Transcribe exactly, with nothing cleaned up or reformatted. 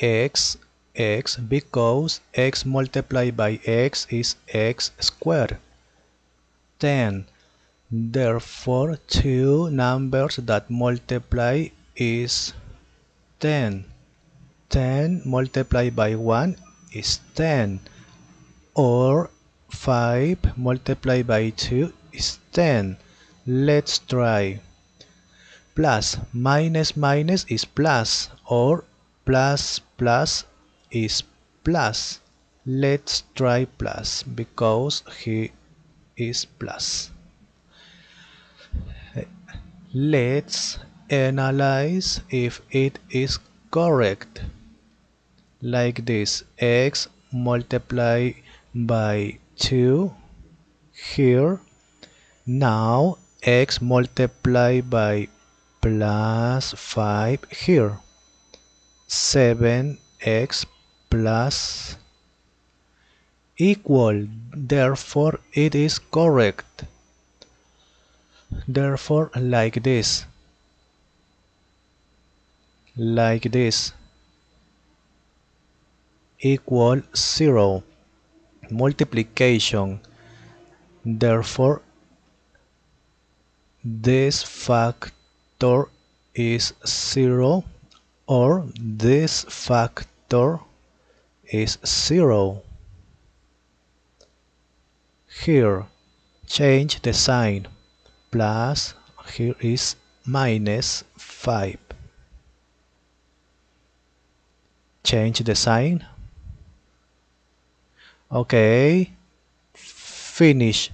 x x because x multiplied by x is x squared. Then therefore two numbers that multiply is ten. ten multiplied by one is ten, or five multiplied by two is ten. Let's try. Plus minus minus is plus, or plus plus is plus. Let's try plus, because he is plus. Let's analyze if it is correct. Like this, x multiplied by two here. Now x multiplied by plus five here. seven x plus equal, therefore it is correct. Therefore like this, like this, equal zero. Multiplication. Therefore this factor is zero, or this factor is zero. Here change the sign, plus, here is minus five. Change the sign. Okay, finish.